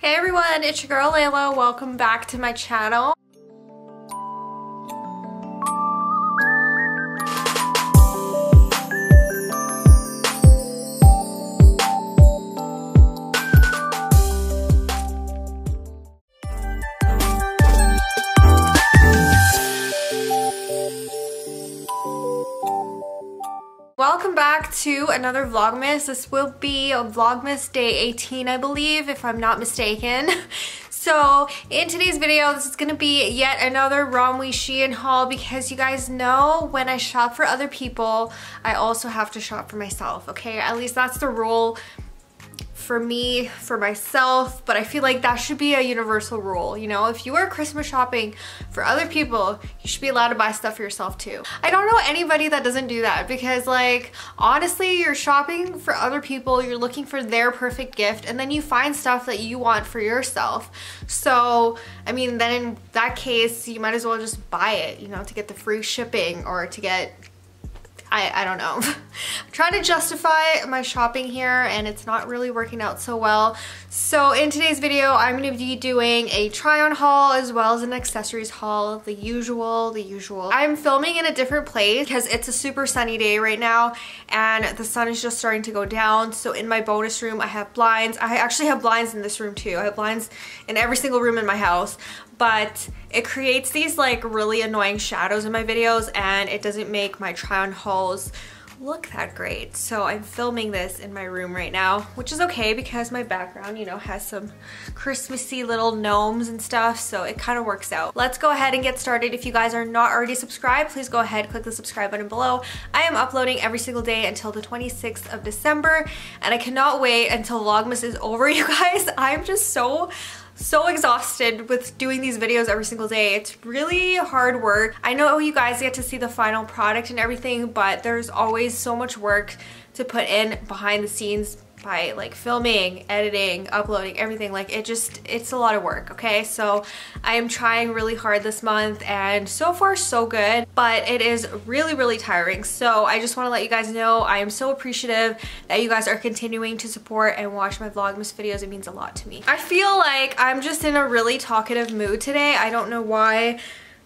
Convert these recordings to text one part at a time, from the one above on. Hey everyone, it's your girl Leila. Welcome back to my channel. Welcome back to another Vlogmas. This will be Vlogmas day 18, I believe, if I'm not mistaken. So in today's video, this is gonna be yet another Romwe Shein haul because you guys know when I shop for other people, I also have to shop for myself, okay? At least that's the rule for me, for myself, but I feel like that should be a universal rule. You know, if you are Christmas shopping for other people, you should be allowed to buy stuff for yourself too. I don't know anybody that doesn't do that because, like, honestly, you're shopping for other people, you're looking for their perfect gift, and then you find stuff that you want for yourself. So, I mean, then in that case, you might as well just buy it, you know, to get the free shipping or to get I don't know. I'm trying to justify my shopping here and it's not really working out so well. So in today's video, I'm going to be doing a try on haul as well as an accessories haul, the usual. I'm filming in a different place because it's a super sunny day right now and the sun is just starting to go down. So in my bonus room, I have blinds. I actually have blinds in this room too. I have blinds in every single room in my house, but it creates these like really annoying shadows in my videos and it doesn't make my try on hauls look that great. So I'm filming this in my room right now, which is okay because my background, you know, has some Christmassy little gnomes and stuff, so it kind of works out. Let's go ahead and get started. If you guys are not already subscribed, please go ahead, click the subscribe button below. I am uploading every single day until the 26th of December and I cannot wait until Vlogmas is over, you guys. I'm just so exhausted with doing these videos every single day. It's really hard work. I know you guys get to see the final product and everything, but there's always so much work to put in behind the scenes by like filming, editing, uploading, everything. Like it's a lot of work, okay? So I am trying really hard this month and so far so good, but it is really, really tiring. So I just want to let you guys know I am so appreciative that you guys are continuing to support and watch my Vlogmas videos. It means a lot to me. I feel like I'm just in a really talkative mood today. I don't know why.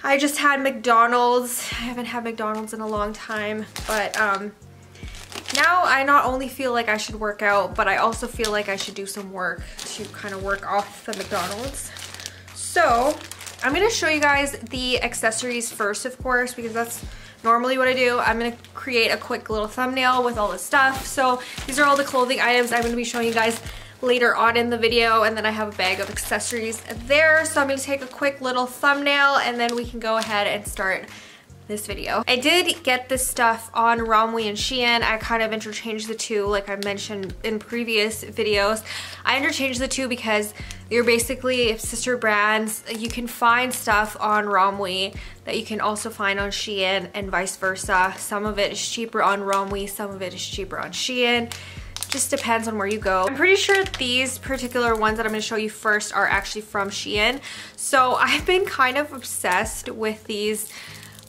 I just had McDonald's. I haven't had McDonald's in a long time, but now I not only feel like I should work out, but I also feel like I should do some work to kind of work off the McDonald's. So I'm going to show you guys the accessories first, of course, because that's normally what I do. I'm going to create a quick little thumbnail with all this stuff. So these are all the clothing items I'm going to be showing you guys later on in the video, and then I have a bag of accessories there. So I'm going to take a quick little thumbnail and then we can go ahead and start this video. I did get this stuff on Romwe and Shein. I kind of interchanged the two, like I mentioned in previous videos. I interchanged the two because they're basically sister brands. You can find stuff on Romwe that you can also find on Shein and vice versa. Some of it is cheaper on Romwe, some of it is cheaper on Shein. Just depends on where you go. I'm pretty sure these particular ones that I'm going to show you first are actually from Shein. So I've been kind of obsessed with these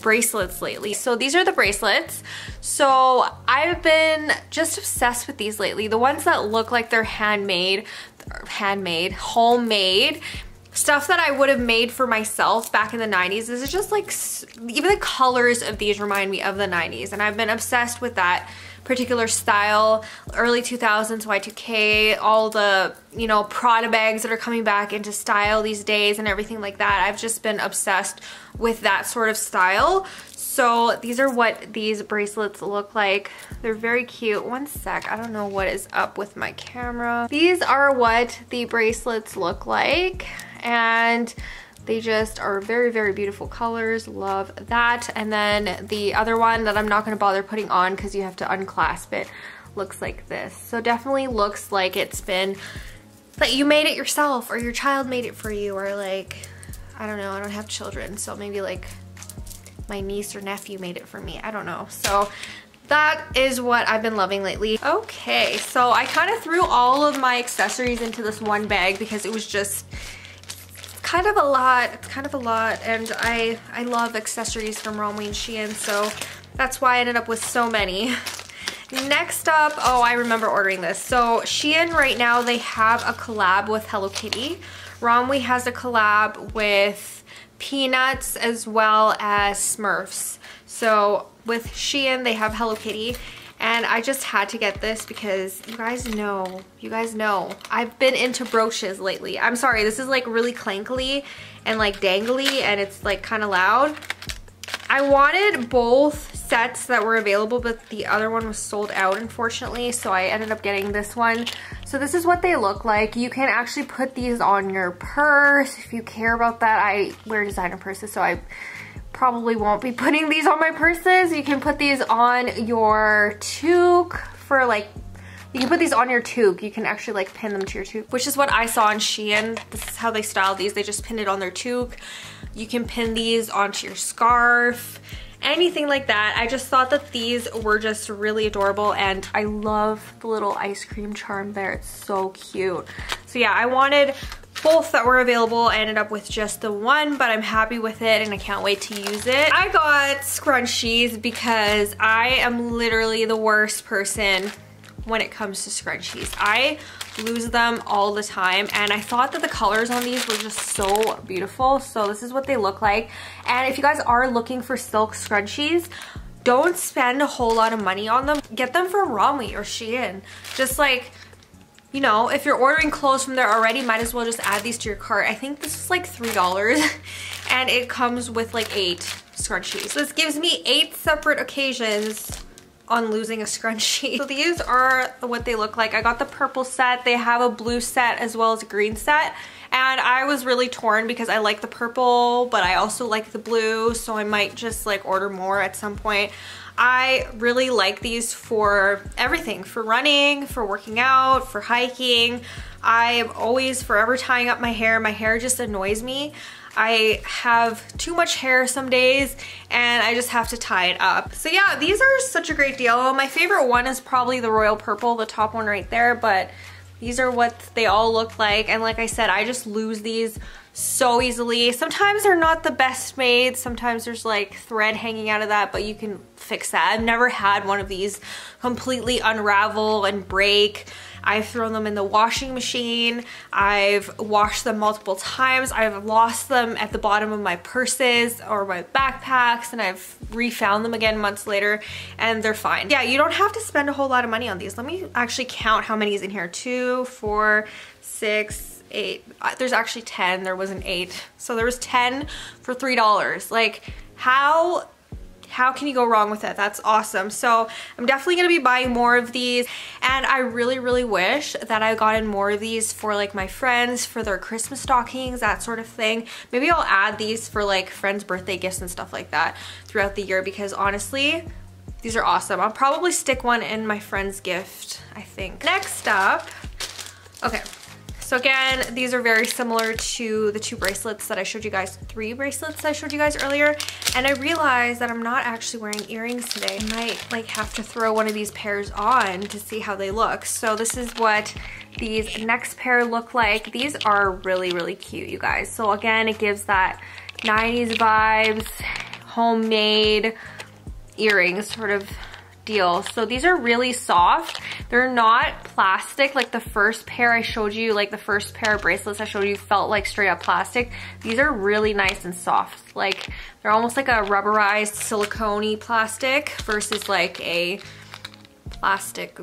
bracelets lately. So these are the bracelets. So I've been just obsessed with these lately. The ones that look like they're homemade, stuff that I would have made for myself back in the 90s. This is just like, even the colors of these remind me of the 90s. And I've been obsessed with that particular style, early 2000s, Y2K, all the, you know, Prada bags that are coming back into style these days and everything like that. I've just been obsessed with that sort of style. So these are what these bracelets look like. They're very cute. One sec, I don't know what is up with my camera. These are what the bracelets look like and they just are very, very beautiful colors. Love that. And then the other one that I'm not going to bother putting on because you have to unclasp it looks like this. So definitely looks like it's been, like you made it yourself or your child made it for you, or like, I don't know, I don't have children. So maybe like my niece or nephew made it for me. I don't know. So that is what I've been loving lately. Okay, so I kind of threw all of my accessories into this one bag because it was just kind of a lot. It's kind of a lot, and I love accessories from Romwe and Shein, so that's why I ended up with so many. Next up, oh, I remember ordering this. So Shein right now, they have a collab with Hello Kitty. Romwe has a collab with Peanuts as well as Smurfs. So with Shein, they have Hello Kitty. And I just had to get this because you guys know, I've been into brooches lately. I'm sorry, this is like really clankly and like dangly and it's like kind of loud. I wanted both sets that were available, but the other one was sold out, unfortunately, so I ended up getting this one. So this is what they look like. You can actually put these on your purse if you care about that. I wear designer purses, so I probably won't be putting these on my purses. You can put these on your toque for like, you can put these on your toque. You can actually like pin them to your toque, which is what I saw on Shein. This is how they styled these. They just pinned it on their toque. You can pin these onto your scarf, anything like that. I just thought that these were just really adorable and I love the little ice cream charm there. It's so cute. So yeah, I wanted both that were available. I ended up with just the one, but I'm happy with it and I can't wait to use it. I got scrunchies because I am literally the worst person when it comes to scrunchies. I lose them all the time, and I thought that the colors on these were just so beautiful. So this is what they look like. And if you guys are looking for silk scrunchies, don't spend a whole lot of money on them. Get them from Romwe or Shein. Just like, you know, if you're ordering clothes from there already, might as well just add these to your cart. I think this is like $3 and it comes with like 8 scrunchies. This gives me 8 separate occasions on losing a scrunchie. So these are what they look like. I got the purple set. They have a blue set as well as a green set. And I was really torn because I like the purple, but I also like the blue. So I might just like order more at some point. I really like these for everything, for running, for working out, for hiking. I am always forever tying up my hair. My hair just annoys me. I have too much hair some days and I just have to tie it up. So yeah, these are such a great deal. My favorite one is probably the royal purple, the top one right there, but these are what they all look like. And like I said, I just lose these so easily. Sometimes they're not the best made, sometimes there's like thread hanging out of that, but you can fix that. I've never had one of these completely unravel and break. I've thrown them in the washing machine, I've washed them multiple times, I've lost them at the bottom of my purses or my backpacks, and I've refound them again months later and they're fine. Yeah, you don't have to spend a whole lot of money on these. Let me actually count how many is in here. 2, 4, 6, 8. There's actually 10. There was an 8. So there was 10 for $3. Like, how can you go wrong with it? That's awesome. So I'm definitely gonna be buying more of these, and I really, really wish that I got in more of these for like my friends, for their Christmas stockings, that sort of thing. Maybe I'll add these for like friends' birthday gifts and stuff like that throughout the year, because honestly, these are awesome. I'll probably stick one in my friend's gift, I think. Next up, okay. So again, these are very similar to the 2 bracelets that I showed you guys, 3 bracelets I showed you guys earlier. And I realized that I'm not actually wearing earrings today. I might like have to throw one of these pairs on to see how they look. So this is what these next pair look like. These are really, really cute, you guys. So again, it gives that 90s vibes, homemade earrings sort of deal. So these are really soft. They're not plastic like the first pair I showed you, like the first pair of bracelets I showed you felt like straight up plastic. These are really nice and soft. Like, they're almost like a rubberized silicone-y plastic versus like a plastic.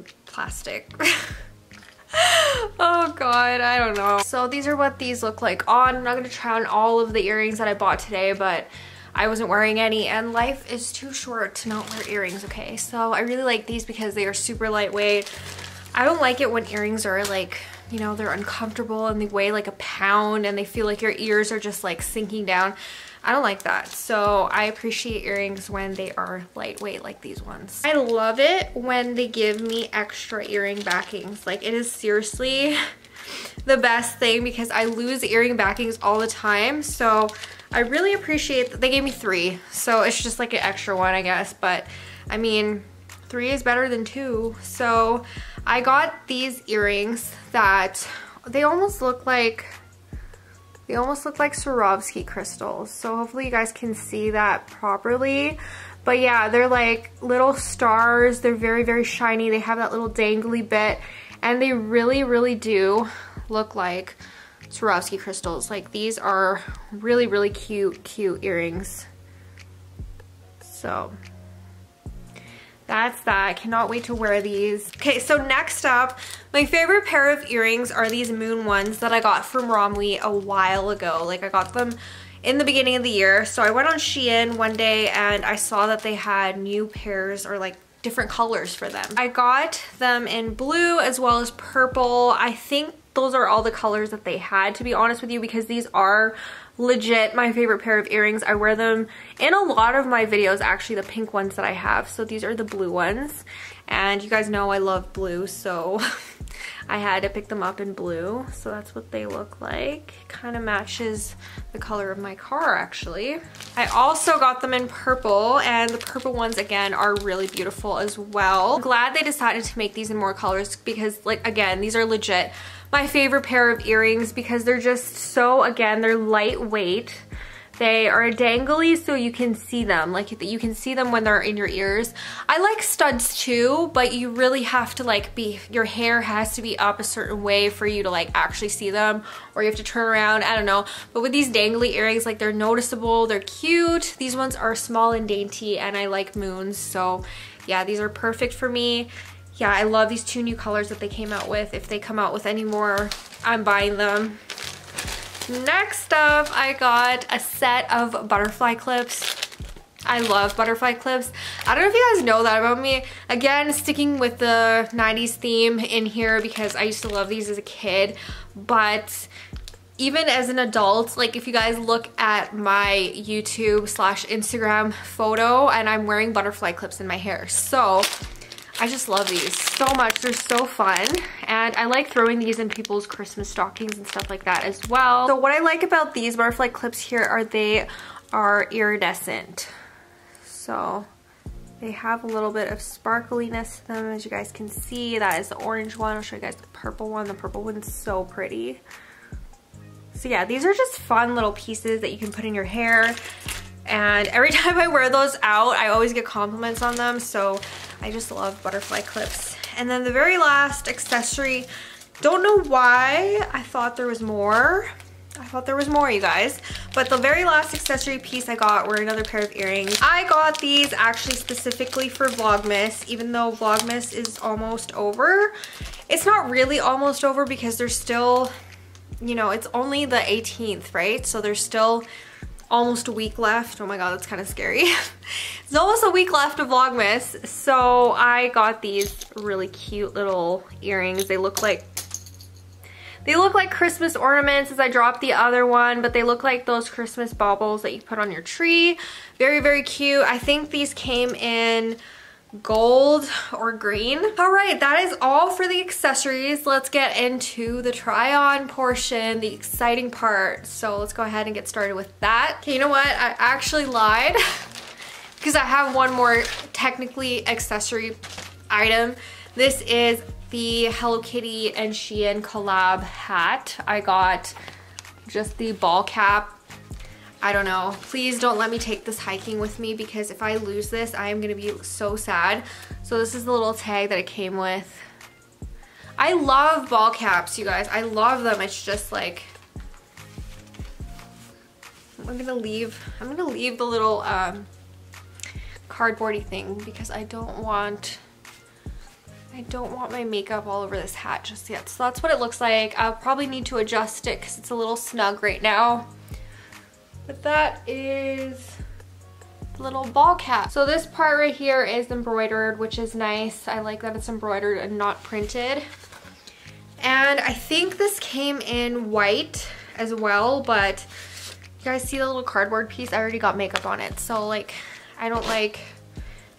Oh God, I don't know. So these are what these look like on. I'm not gonna try on all of the earrings that I bought today, but I wasn't wearing any, and life is too short to not wear earrings, okay? So I really like these because they are super lightweight. I don't like it when earrings are like, you know, they're uncomfortable and they weigh like a pound and they feel like your ears are just like sinking down. I don't like that. So I appreciate earrings when they are lightweight like these ones. I love it when they give me extra earring backings. Like, it is seriously the best thing because I lose earring backings all the time. So I really appreciate that they gave me 3, so it's just like an extra one, I guess. But I mean, 3 is better than 2. So I got these earrings that they almost look like Swarovski crystals. So hopefully you guys can see that properly. But yeah, they're like little stars. They're very, very shiny. They have that little dangly bit. And they really, really do look like Swarovski crystals. Like, these are really, really cute, cute earrings. So that's that. I cannot wait to wear these. Okay, so next up, my favorite pair of earrings are these moon ones that I got from Romwe a while ago. Like, I got them in the beginning of the year. So I went on Shein one day and I saw that they had new pairs or like different colors for them. I got them in blue as well as purple. I think those are all the colors that they had, to be honest with you, because these are legit my favorite pair of earrings. I wear them in a lot of my videos, actually, the pink ones that I have. So these are the blue ones, and you guys know I love blue, so I had to pick them up in blue. So that's what they look like. Kind of matches the color of my car, actually. I also got them in purple, and the purple ones again are really beautiful as well. I'm glad they decided to make these in more colors because, like, again, these are legit my favorite pair of earrings because they're just so, again, they're lightweight. They are dangly so you can see them. Like, you can see them when they're in your ears. I like studs too, but you really have to like be, your hair has to be up a certain way for you to like actually see them, or you have to turn around, I don't know. But with these dangly earrings, like, they're noticeable, they're cute. These ones are small and dainty, and I like moons, so yeah, these are perfect for me. Yeah, I love these two new colors that they came out with. If they come out with any more, I'm buying them. Next up, I got a set of butterfly clips. I love butterfly clips. I don't know if you guys know that about me. Again, sticking with the 90s theme in here because I used to love these as a kid, but even as an adult, like, if you guys look at my YouTube/Instagram photo, and I'm wearing butterfly clips in my hair. So I just love these so much. They're so fun, and I like throwing these in people's Christmas stockings and stuff like that as well. So what I like about these butterfly clips here are they are iridescent. So they have a little bit of sparkliness to them, as you guys can see. That is the orange one. I'll show you guys the purple one. The purple one's so pretty. So yeah, these are just fun little pieces that you can put in your hair. And every time I wear those out, I always get compliments on them, so I just love butterfly clips. And then the very last accessory, don't know why I thought there was more. I thought there was more, you guys. But the very last accessory piece I got were another pair of earrings. I got these actually specifically for Vlogmas, even though Vlogmas is almost over. It's not really almost over because there's still, you know, it's only the 18th, right? So there's still almost a week left. Oh my god, that's kind of scary. It's almost a week left of Vlogmas. So I got these really cute little earrings. They look like Christmas ornaments, as I dropped the other one, but they look like those Christmas baubles that you put on your tree. Very, very cute. I think these came in gold or green. All right, that is all for the accessories. Let's get into the try on portion, the exciting part. So let's go ahead and get started with that. Okay, you know what? I actually lied because I have one more technically accessory item. This is the Hello Kitty and Shein collab hat. I got just the ball cap. I don't know. Please don't let me take this hiking with me because if I lose this, I am going to be so sad. So this is the little tag that it came with. I love ball caps, you guys. I love them. It's just like, I'm going to leave the little cardboardy thing because I don't want my makeup all over this hat just yet. So that's what it looks like. I'll probably need to adjust it because it's a little snug right now. But that is the little ball cap. So this part right here is embroidered, which is nice. I like that it's embroidered and not printed. And I think this came in white as well, but you guys see the little cardboard piece? I already got makeup on it. So, like, I don't like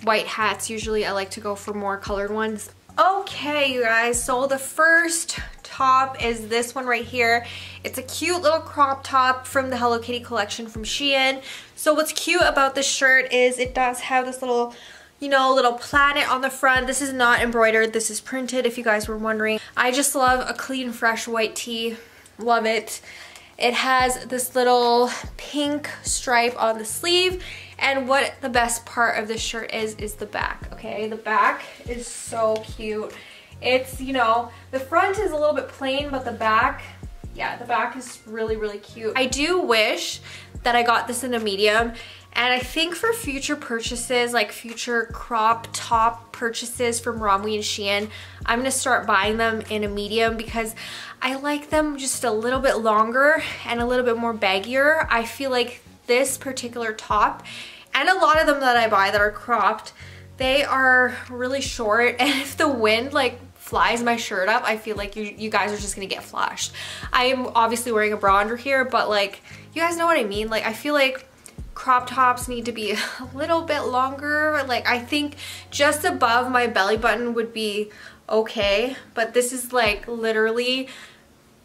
white hats. Usually I like to go for more colored ones. Okay, you guys, so the first top is this one right here. It's a cute little crop top from the Hello Kitty collection from Shein. So what's cute about this shirt is it does have this little, you know, little planet on the front. This is not embroidered, this is printed, if you guys were wondering. I just love a clean, fresh white tee. Love it. It has this little pink stripe on the sleeve. And what the best part of this shirt is the back, okay? The back is so cute. It's, you know, the front is a little bit plain, but the back, yeah, the back is really, really cute. I do wish that I got this in a medium. And I think for future purchases, like future crop top purchases from Romwe and Shein, I'm gonna start buying them in a medium because I like them just a little bit longer and a little bit more baggier. I feel like this particular top, and a lot of them that I buy that are cropped, they are really short, and if the wind like flies my shirt up, I feel like you guys are just gonna get flashed. I am obviously wearing a bra under here, but like, you guys know what I mean. Like, I feel like crop tops need to be a little bit longer. Like, I think just above my belly button would be okay, but this is like literally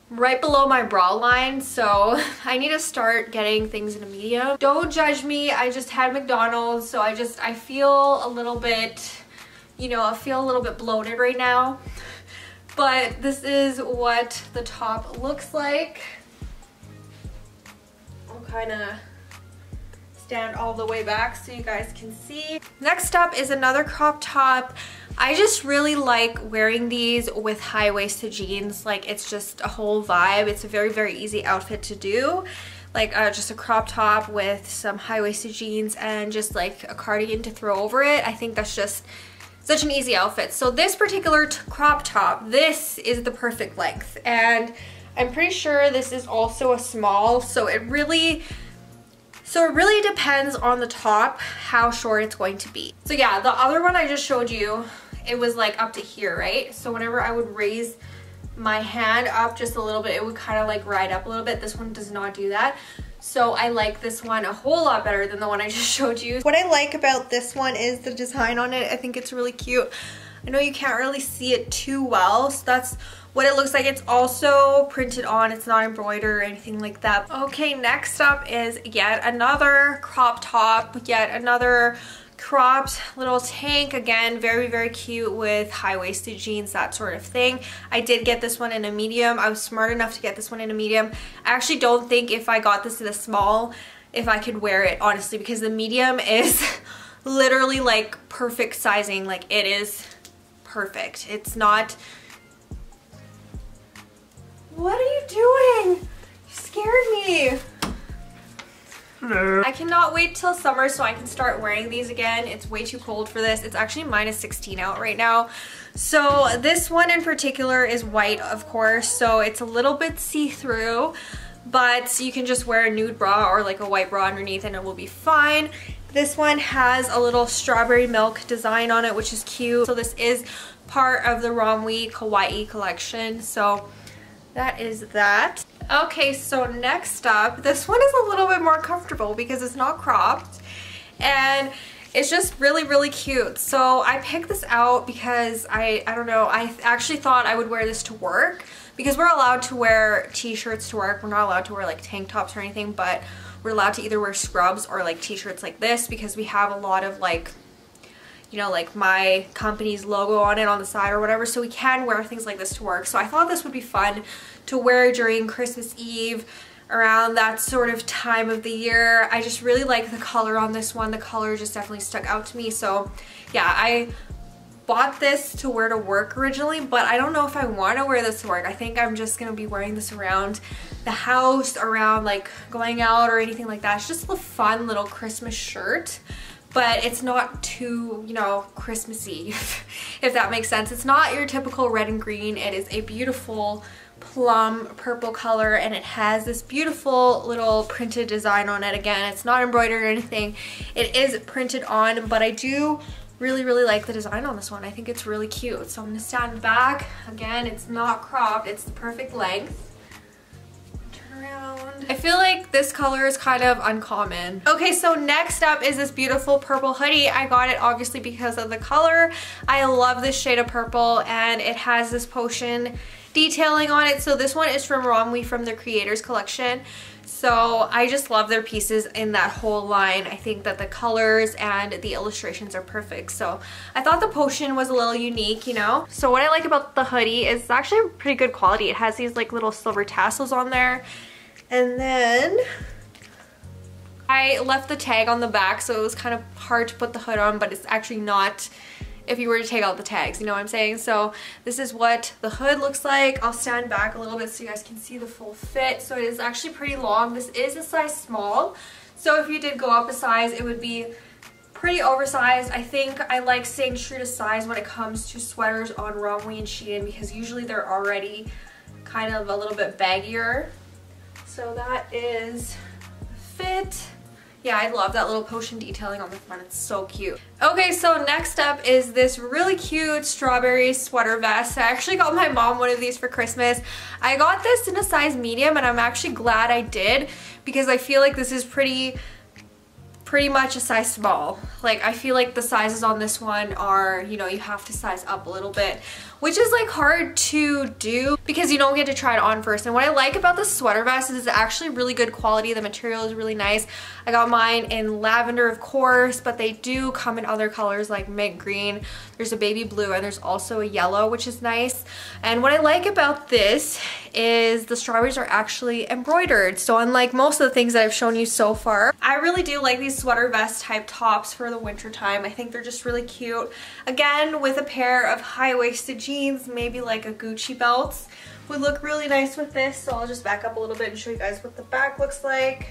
right below my bra line, so I need to start getting things in a medium. Don't judge me, I just had McDonald's, so I feel a little bit, you know, I feel a little bit bloated right now, but this is what the top looks like. I'll kind of stand all the way back so you guys can see. Next up is another crop top. I just really like wearing these with high-waisted jeans. Like, it's just a whole vibe. It's a very, very easy outfit to do. Like just a crop top with some high-waisted jeans and just like a cardigan to throw over it. I think that's just such an easy outfit. So this particular crop top, this is the perfect length. And I'm pretty sure this is also a small, so it really, it really depends on the top, how short it's going to be. So yeah, the other one I just showed you, it was like up to here, right? So whenever I would raise my hand up just a little bit, it would kind of like ride up a little bit. This one does not do that. So I like this one a whole lot better than the one I just showed you. What I like about this one is the design on it. I think it's really cute. I know you can't really see it too well, so that's what it looks like. It's also printed on, it's not embroidered or anything like that. Okay, next up is yet another crop top, yet another cropped little tank. Again, very, very cute with high-waisted jeans, that sort of thing. I did get this one in a medium. I was smart enough to get this one in a medium. I actually don't think if I got this in a small, if I could wear it, honestly, because the medium is literally like perfect sizing. Like, it is perfect. It's not... What are you doing? You scared me. No. I cannot wait till summer so I can start wearing these again. It's way too cold for this. It's actually minus 16 out right now. So this one in particular is white, of course, so it's a little bit see-through, but you can just wear a nude bra or like a white bra underneath and it will be fine. This one has a little strawberry milk design on it, which is cute. So this is part of the Romwe Kawaii collection. So that is that. Okay, so next up, this one is a little bit more comfortable because it's not cropped and it's just really, really cute. So I picked this out because I don't know, I actually thought I would wear this to work because we're allowed to wear t-shirts to work. We're not allowed to wear like tank tops or anything, but we're allowed to either wear scrubs or like t-shirts like this because we have a lot of like, you know, like my company's logo on it on the side or whatever, so we can wear things like this to work. So I thought this would be fun to wear during Christmas Eve, around that sort of time of the year. I just really like the color on this one. The color just definitely stuck out to me. So yeah, I bought this to wear to work originally, but I don't know if I want to wear this to work. I think I'm just gonna be wearing this around the house, around like going out or anything like that. It's just a fun little Christmas shirt. But it's not too, you know, Christmassy, if that makes sense. It's not your typical red and green. It is a beautiful plum purple color, and it has this beautiful little printed design on it. Again, it's not embroidered or anything. It is printed on, but I do really, really like the design on this one. I think it's really cute. So I'm gonna stand back. Again, it's not cropped. It's the perfect length. I feel like this color is kind of uncommon. Okay, so next up is this beautiful purple hoodie. I got it obviously because of the color. I love this shade of purple, and it has this potion detailing on it. So this one is from Romwe, from the Creators Collection. So I just love their pieces in that whole line. I think that the colors and the illustrations are perfect. So I thought the potion was a little unique, you know? So what I like about the hoodie is it's actually pretty good quality. It has these like little silver tassels on there. And then I left the tag on the back, so it was kind of hard to put the hood on, but it's actually not if you were to take out the tags, you know what I'm saying? So this is what the hood looks like. I'll stand back a little bit so you guys can see the full fit. So it is actually pretty long. This is a size small, so if you did go up a size, it would be pretty oversized. I think I like staying true to size when it comes to sweaters on Romwe and Shein, because usually they're already kind of a little bit baggier. So that is fit. Yeah, I love that little potion detailing on the front. It's so cute. Okay, so next up is this really cute strawberry sweater vest. I actually got my mom one of these for Christmas. I got this in a size medium, and I'm actually glad I did, because I feel like this is pretty much a size small. Like, I feel like the sizes on this one are, you know, you have to size up a little bit, which is like hard to do because you don't get to try it on first. And what I like about this sweater vest is it's actually really good quality. The material is really nice. I got mine in lavender, of course, but they do come in other colors like mint green, there's a baby blue, and there's also a yellow, which is nice. And what I like about this is the strawberries are actually embroidered. So unlike most of the things that I've shown you so far, I really do like these sweater vest type tops for the winter time. I think they're just really cute. Again, with a pair of high-waisted jeans, maybe like a Gucci belt would look really nice with this. So I'll just back up a little bit and show you guys what the back looks like.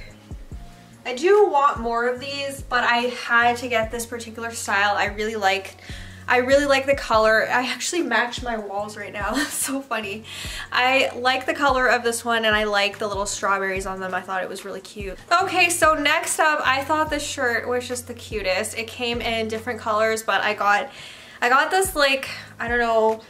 I do want more of these, but I had to get this particular style. I really like the color. I actually match my walls right now. That's so funny. I like the color of this one, and I like the little strawberries on them. I thought it was really cute. Okay, so next up, I thought this shirt was just the cutest. It came in different colors, but I got this, like, I don't know,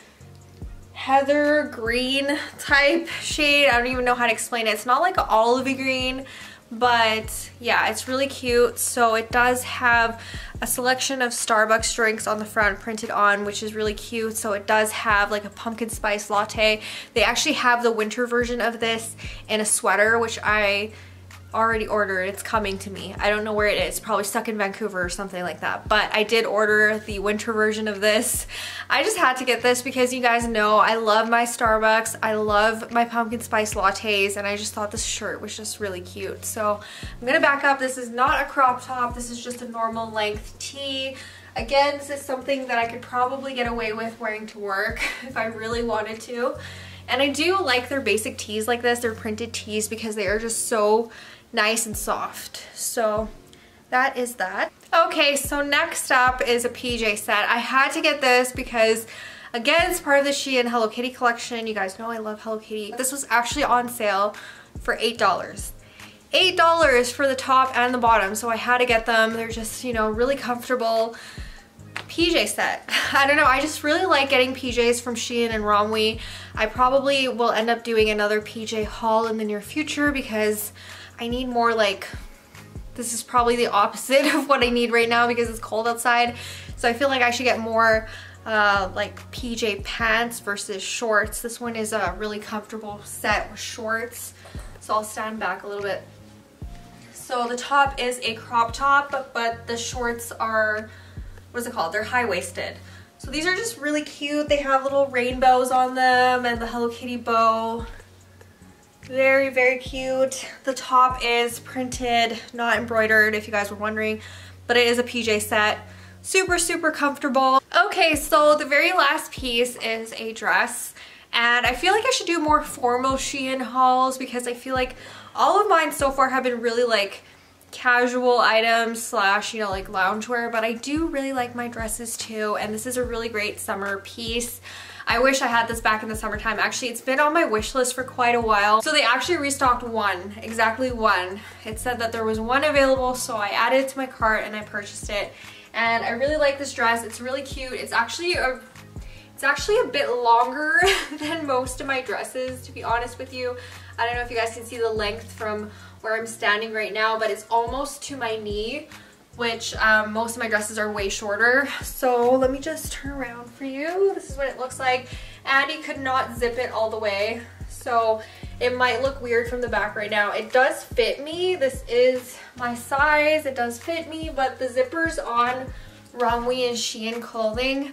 heather green type shade. I don't even know how to explain it. It's not like an olivey green, but yeah, it's really cute. So it does have a selection of Starbucks drinks on the front printed on, which is really cute. So it does have like a pumpkin spice latte. They actually have the winter version of this in a sweater, which I already ordered. It's coming to me. I don't know where it is, probably stuck in Vancouver or something like that, but I did order the winter version of this. I just had to get this because you guys know I love my Starbucks, I love my pumpkin spice lattes, and I just thought this shirt was just really cute. So I'm gonna back up. This is not a crop top, this is just a normal length tee. Again, this is something that I could probably get away with wearing to work if I really wanted to. And I do like their basic tees like this, their printed tees, because they are just so nice and soft. So that is that. Okay, so next up is a PJ set. I had to get this because, again, it's part of the Shein Hello Kitty collection. You guys know I love Hello Kitty. This was actually on sale for $8. $8 for the top and the bottom, so I had to get them. They're just, you know, really comfortable. PJ set. I don't know, I just really like getting PJs from Shein and Romwe. I probably will end up doing another PJ haul in the near future because I need more, like, this is probably the opposite of what I need right now because it's cold outside. So I feel like I should get more like PJ pants versus shorts. This one is a really comfortable set with shorts. So I'll stand back a little bit. So the top is a crop top, but the shorts are, what's it called? They're high-waisted. So these are just really cute. They have little rainbows on them and the Hello Kitty bow. Very, very cute. The top is printed, not embroidered, if you guys were wondering, but it is a PJ set. Super, super comfortable. Okay, so the very last piece is a dress. And I feel like I should do more formal Shein hauls because I feel like all of mine so far have been really like casual items slash, you know, like loungewear, but I do really like my dresses too, and this is a really great summer piece. I wish I had this back in the summertime. Actually, it's been on my wish list for quite a while. So they actually restocked one, exactly one. It said that there was one available, so I added it to my cart and I purchased it. And I really like this dress. It's really cute. It's actually a bit longer than most of my dresses, to be honest with you. I don't know if you guys can see the length from where I'm standing right now, but it's almost to my knee, which most of my dresses are way shorter. So let me just turn around for you. This is what it looks like. Addie could not zip it all the way, so it might look weird from the back right now. It does fit me. This is my size. It does fit me, but the zippers on Romwe and Shein clothing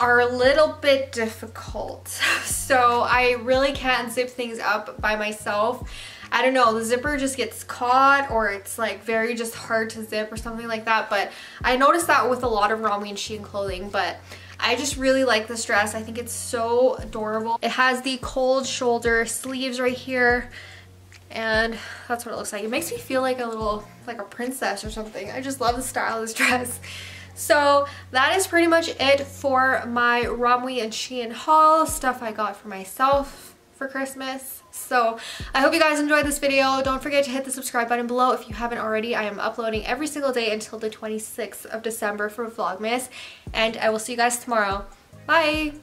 are a little bit difficult. So I really can't zip things up by myself. I don't know, the zipper just gets caught, or it's like very just hard to zip or something like that. But I noticed that with a lot of Romwe and Shein clothing, but I just really like this dress. I think it's so adorable. It has the cold shoulder sleeves right here, and that's what it looks like. It makes me feel like a little, like a princess or something. I just love the style of this dress. So that is pretty much it for my Romwe and Shein haul, stuff I got for myself for Christmas. So I hope you guys enjoyed this video. Don't forget to hit the subscribe button below if you haven't already. I am uploading every single day until the 26th of December for Vlogmas, and I will see you guys tomorrow. Bye!